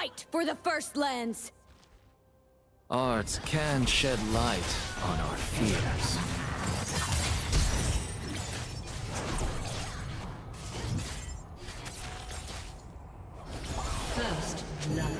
Fight for the First Lens! Arts can shed light on our fears. First love.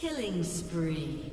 Killing spree.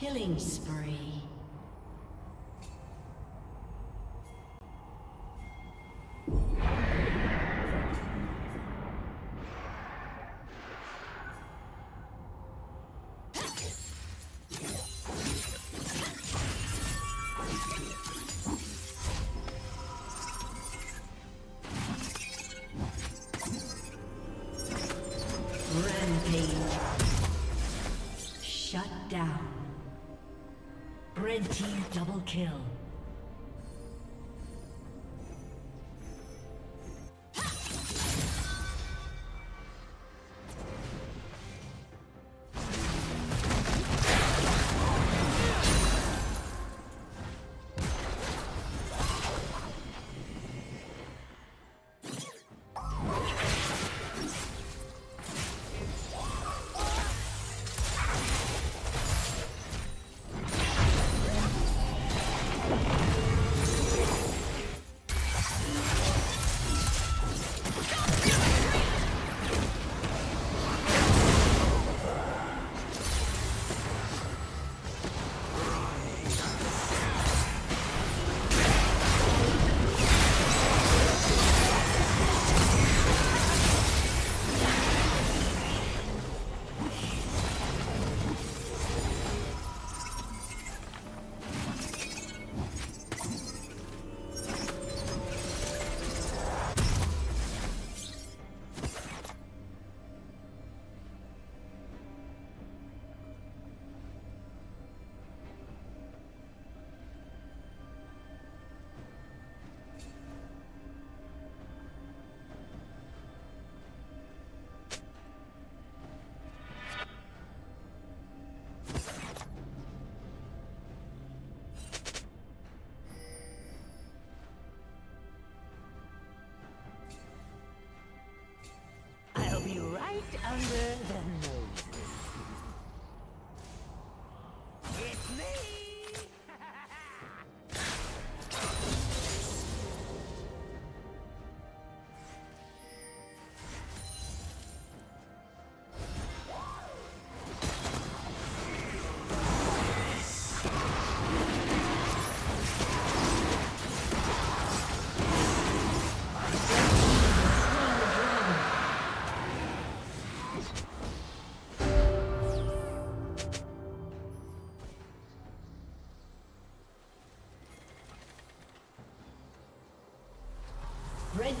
Killing spree. Rampage. Shut down. Red team double kill. Red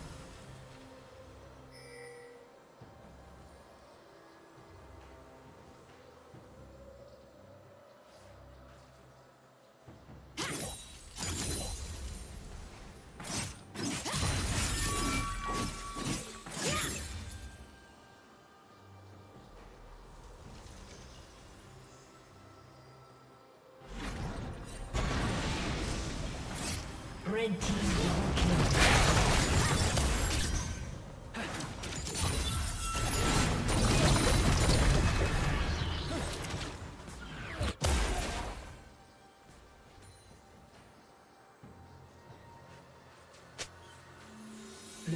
Red team double kill. Blue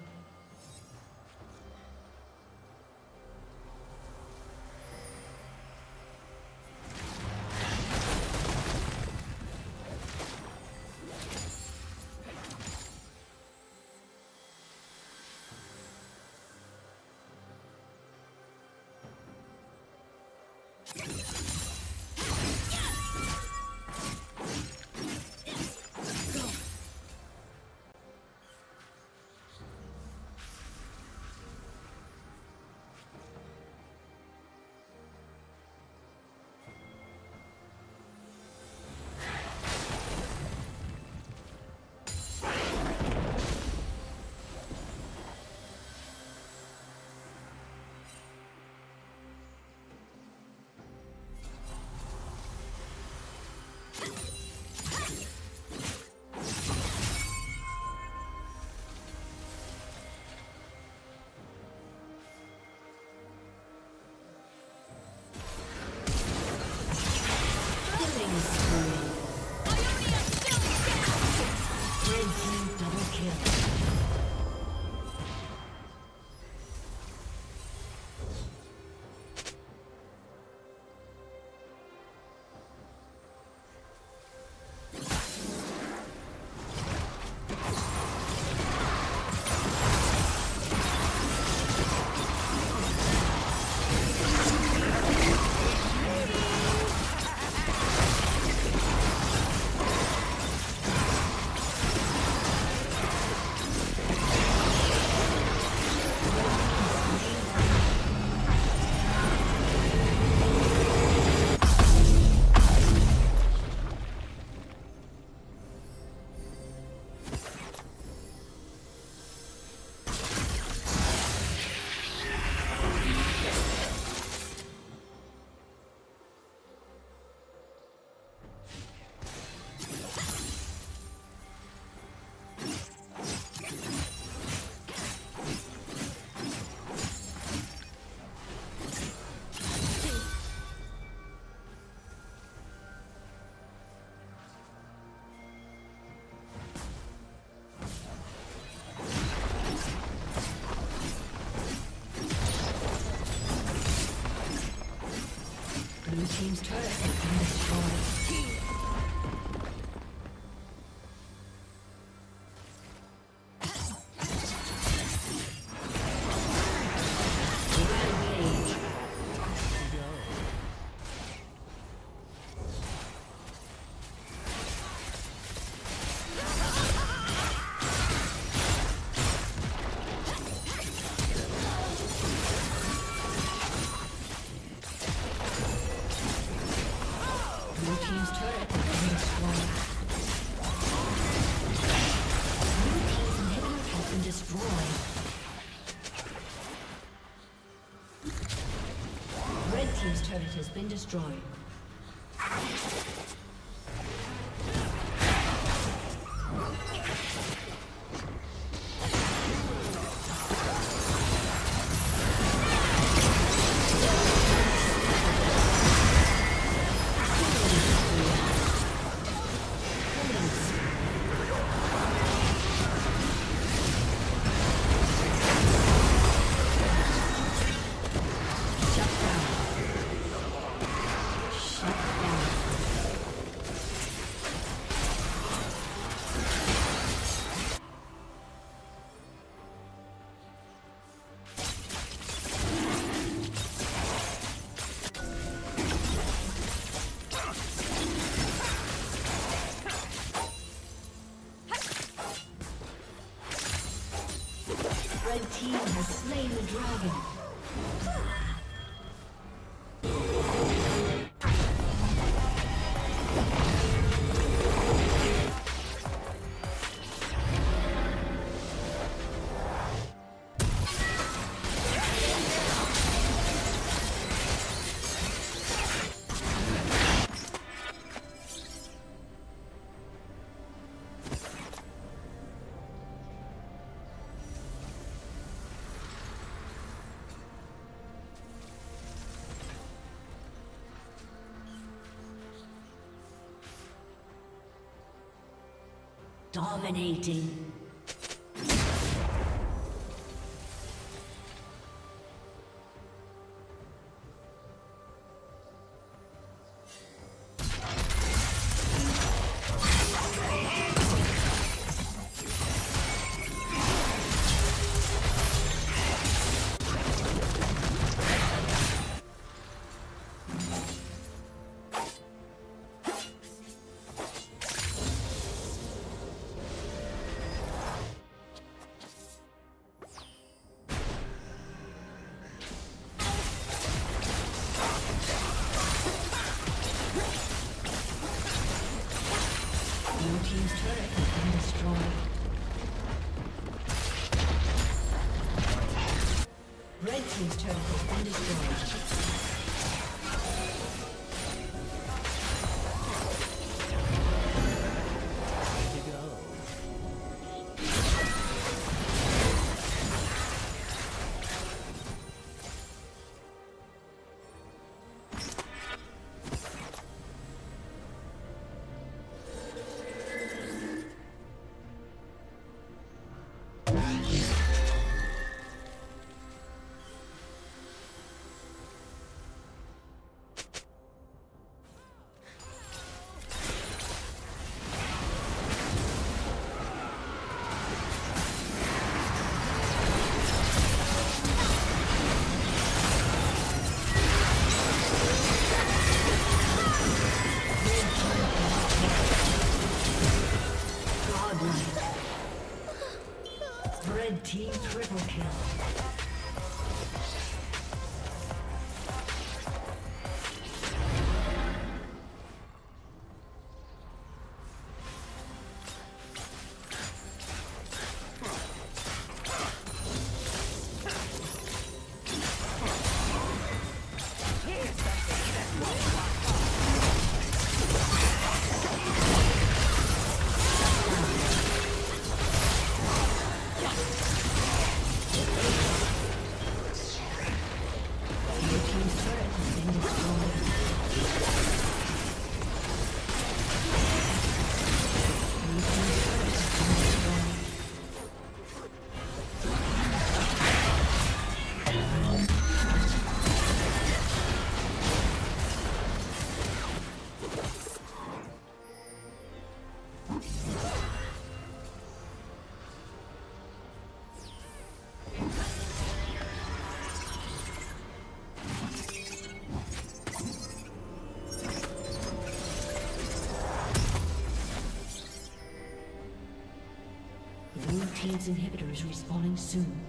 Team's turret has been destroyed. Been destroyed. Dominating. His turret has been destroyed. Team triple kill. Team's inhibitor is respawning soon.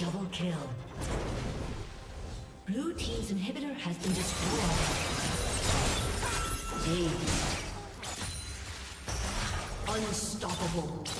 Double kill. Blue team's inhibitor has been destroyed. Dazed. Unstoppable.